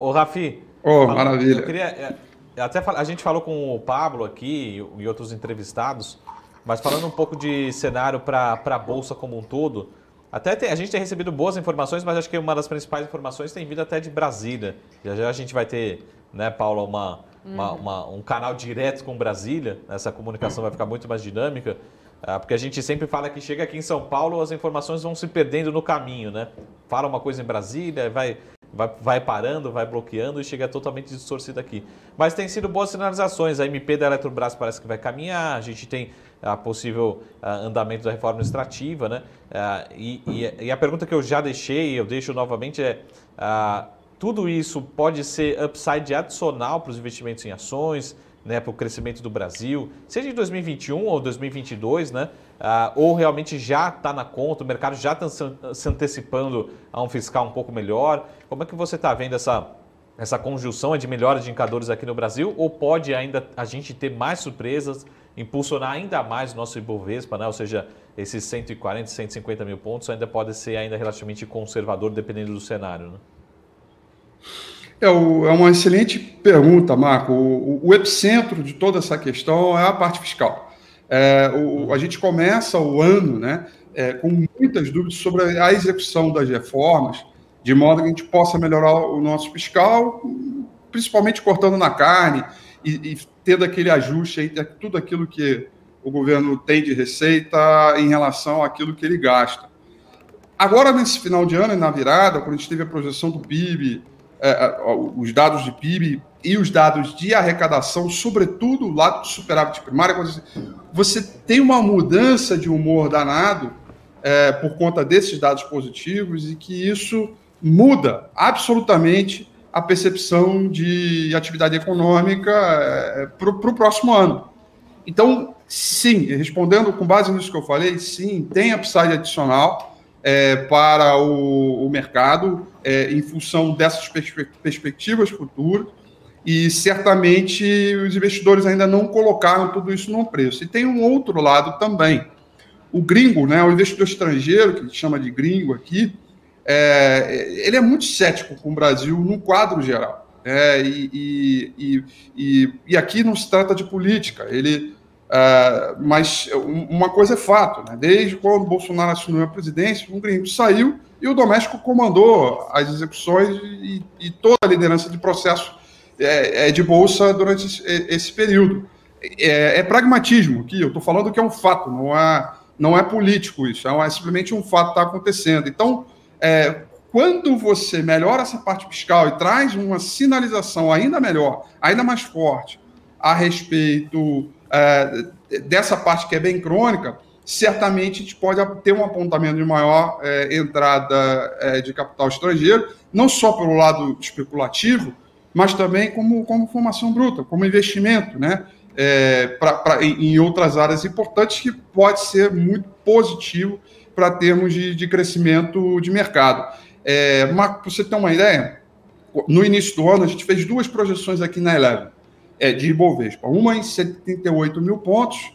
Ô, Rafi. Ô, maravilha. Eu queria, até a gente falou com o Pablo aqui e outros entrevistados, mas falando um pouco de cenário para a Bolsa como um todo, até a gente tem recebido boas informações, mas acho que uma das principais informações tem vindo até de Brasília. Já já a gente vai ter, né, Paula, um canal direto com Brasília. Essa comunicação vai ficar muito mais dinâmica, porque a gente sempre fala que chega aqui em São Paulo, as informações vão se perdendo no caminho, né? Fala uma coisa em Brasília, vai parando, vai bloqueando e chega totalmente distorcida aqui. Mas tem sido boas sinalizações. A MP da Eletrobras parece que vai caminhar, a gente tem a possível andamento da reforma administrativa, né? E a pergunta que eu já deixei, eu deixo novamente é... tudo isso pode ser upside adicional para os investimentos em ações, né, para o crescimento do Brasil, seja em 2021 ou 2022, né, ou realmente já está na conta, o mercado já está se antecipando a um fiscal um pouco melhor. Como é que você está vendo essa conjunção de melhores indicadores aqui no Brasil? Ou pode ainda a gente ter mais surpresas, impulsionar ainda mais o nosso Ibovespa, né? Ou seja, esses 140, 150 mil pontos ainda pode ser ainda relativamente conservador dependendo do cenário, né? É uma excelente pergunta, Marco. O epicentro de toda essa questão é a parte fiscal. A gente começa o ano, né, com muitas dúvidas sobre a execução das reformas, de modo que a gente possa melhorar o nosso fiscal, principalmente cortando na carne e tendo aquele ajuste, aí, tudo aquilo que o governo tem de receita em relação àquilo que ele gasta. Agora, nesse final de ano e na virada, quando a gente teve a projeção do PIB, os dados de PIB e os dados de arrecadação, sobretudo o lado do superávit primário, você tem uma mudança de humor danado por conta desses dados positivos, e que isso muda absolutamente a percepção de atividade econômica para o próximo ano. Então, sim, respondendo com base nisso que eu falei, sim, tem upside adicional para o mercado em função dessas perspectivas futuras, e certamente os investidores ainda não colocaram tudo isso no preço. E tem um outro lado também. O gringo, né, o investidor estrangeiro, que a gente chama de gringo aqui, ele é muito cético com o Brasil no quadro geral. E aqui não se trata de política, mas uma coisa é fato, né? Desde quando Bolsonaro assumiu a presidência, um gringo saiu e o doméstico comandou as execuções e toda a liderança de processo de Bolsa durante esse período. É pragmatismo, que eu estou falando, que é um fato, não é político isso, é simplesmente um fato que está acontecendo. Então, quando você melhora essa parte fiscal e traz uma sinalização ainda melhor, ainda mais forte, a respeito... dessa parte que é bem crônica, certamente a gente pode ter um apontamento de maior entrada de capital estrangeiro, não só pelo lado especulativo, mas também como formação bruta, como investimento, né? Em outras áreas importantes, que pode ser muito positivo para termos de crescimento de mercado. Marco, para você ter uma ideia, no início do ano a gente fez duas projeções aqui na Eleven, de Ibovespa, uma em 78 mil pontos,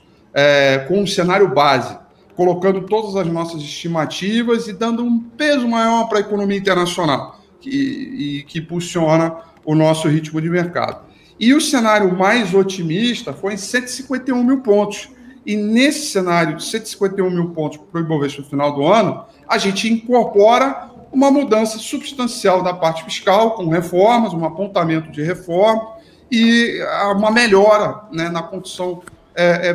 com um cenário base, colocando todas as nossas estimativas e dando um peso maior para a economia internacional, que impulsiona o nosso ritmo de mercado. E o cenário mais otimista foi em 151 mil pontos. E nesse cenário de 151 mil pontos para o Ibovespa no final do ano, a gente incorpora uma mudança substancial da parte fiscal, com reformas, um apontamento de reforma, e uma melhora, né, na condição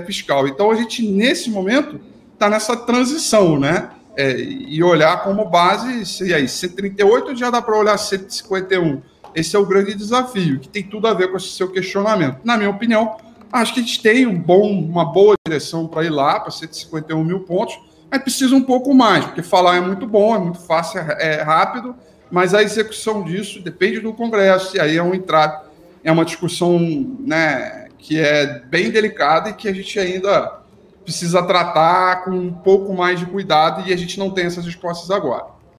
fiscal. Então, a gente, nesse momento, está nessa transição, né? E olhar como base, e aí, 138 já dá para olhar 151. Esse é o grande desafio, que tem tudo a ver com esse seu questionamento. Na minha opinião, acho que a gente tem uma boa direção para ir lá, para 151 mil pontos, mas precisa um pouco mais, porque falar é muito bom, é muito fácil, é rápido, mas a execução disso depende do Congresso, e aí é um entrave. É uma discussão, né, que é bem delicada e que a gente ainda precisa tratar com um pouco mais de cuidado, e a gente não tem essas respostas agora.